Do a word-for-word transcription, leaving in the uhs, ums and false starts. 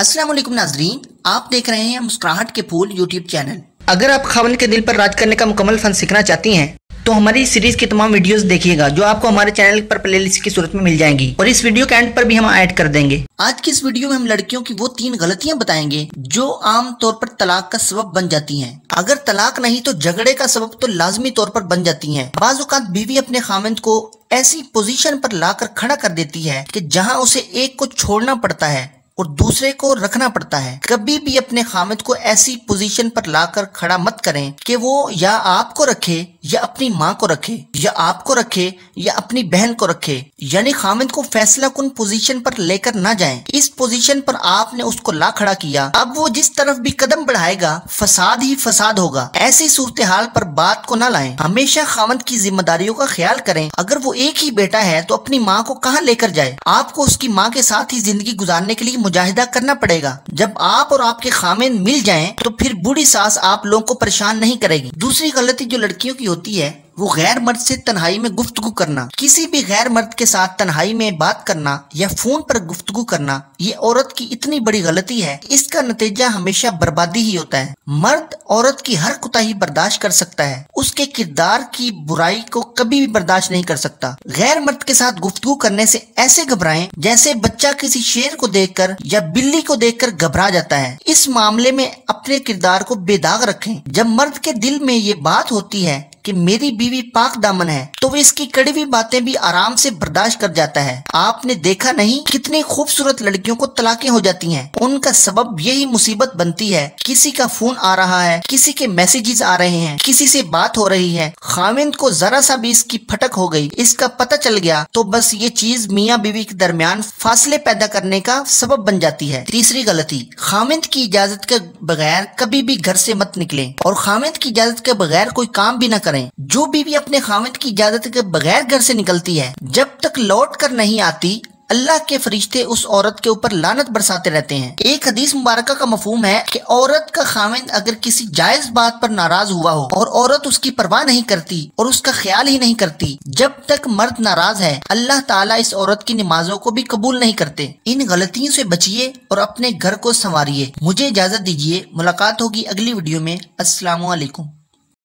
अस्सलाम वालेकुम नाजरीन, आप देख रहे हैं मुस्कुराहट के फूल यूट्यूब चैनल। अगर आप खावन के दिल पर राज करने का मुकम्मल फन सीखना चाहती हैं तो हमारी इस सीरीज की तमाम वीडियोस देखिएगा जो आपको हमारे चैनल पर प्लेलिस्ट की सूरत में मिल जाएंगी और इस वीडियो के एंड पर भी हम ऐड कर देंगे। आज की इस वीडियो में हम लड़कियों की वो तीन गलतियां बताएंगे जो आम तौर पर तलाक का सबब बन जाती हैं। अगर तलाक नहीं तो झगड़े का सबब तो लाजमी तौर पर बन जाती हैं। बाज़ औक़ात बीवी अपने खाविंद को ऐसी पोजीशन पर लाकर खड़ा कर देती है कि जहां उसे एक को छोड़ना पड़ता है और दूसरे को रखना पड़ता है। कभी भी अपने खामिद को ऐसी पोजीशन पर लाकर खड़ा मत करें कि वो या आपको रखे या अपनी माँ को रखे या आपको रखे या अपनी बहन को रखे, यानी खामिद को फैसला कुन पोजीशन पर लेकर ना जाएं। इस पोजीशन पर आपने उसको ला खड़ा किया, अब वो जिस तरफ भी कदम बढ़ाएगा फसाद ही फसाद होगा। ऐसी सूरत हाल पर बात को ना लाएं। हमेशा खामिद की जिम्मेदारियों का ख्याल करें। अगर वो एक ही बेटा है तो अपनी माँ को कहाँ लेकर जाए। आपको उसकी माँ के साथ ही जिंदगी गुजारने के लिए मुजाहिदा करना पड़ेगा। जब आप और आपके खामिन मिल जाएं तो फिर बूढ़ी सास आप लोगों को परेशान नहीं करेगी। दूसरी गलती जो लड़कियों की होती है वो गैर मर्द से तन्हाई में गुफ्तगू करना। किसी भी गैर मर्द के साथ तन्हाई में बात करना या फोन पर गुफ्तगू करना ये औरत की इतनी बड़ी गलती है, इसका नतीजा हमेशा बर्बादी ही होता है। मर्द औरत की हर कुताही बर्दाश्त कर सकता है, उसके किरदार की बुराई को कभी भी बर्दाश्त नहीं कर सकता। गैर मर्द के साथ गुफ्तगू करने से ऐसे घबराएं जैसे बच्चा किसी शेर को देख कर या बिल्ली को देख कर घबरा जाता है। इस मामले में अपने किरदार को बेदाग रखें। जब मर्द के दिल में ये बात होती है कि मेरी बीवी पाक दामन है तो वो इसकी कड़वी बातें भी आराम से बर्दाश्त कर जाता है। आपने देखा नहीं कितनी खूबसूरत लड़कियों को तलाकें हो जाती हैं, उनका सबब यही मुसीबत बनती है। किसी का फोन आ रहा है, किसी के मैसेजेस आ रहे हैं, किसी से बात हो रही है, खाविंद को जरा सा भी इसकी फटक हो गई, इसका पता चल गया तो बस ये चीज मियाँ बीवी के दरमियान फासले पैदा करने का सबब बन जाती है। तीसरी गलती, खाविंद की इजाजत के बगैर कभी भी घर से मत निकले और खाविंद की इजाजत के बगैर कोई काम भी न करें। जो बीवी अपने खाविंद की इजाजत के बगैर घर से निकलती है जब तक लौट कर नहीं आती अल्लाह के फरिश्ते उस औरत के ऊपर लानत बरसाते रहते हैं। एक हदीस मुबारका का मफहूम है कि औरत का खाविंद अगर किसी जायज बात पर नाराज हुआ हो और औरत उसकी परवाह नहीं करती और उसका ख्याल ही नहीं करती जब तक मर्द नाराज है, अल्लाह ताला इस औरत की नमाजों को भी कबूल नहीं करते। इन गलतियों से बचिए और अपने घर को संवारिए। मुझे इजाजत दीजिए, मुलाकात होगी अगली वीडियो में। अस्सलाम वालेकुम।